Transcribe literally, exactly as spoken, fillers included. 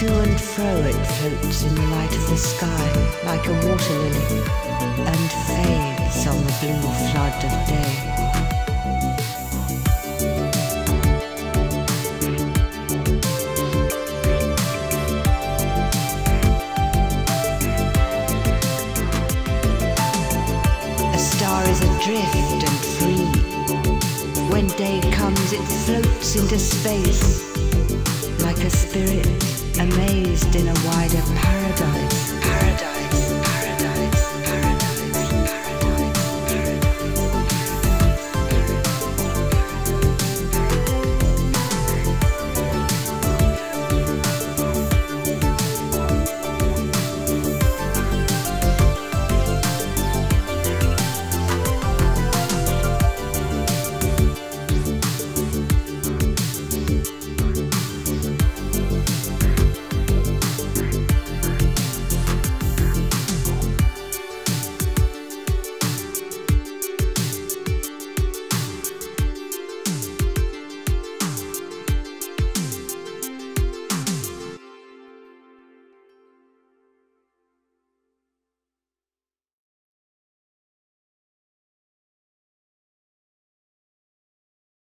To and fro it floats in the light of the sky like a water lily, and fades on the blue flood of day. Drift and free. When day comes, it floats into space like a spirit amazed in a wider path.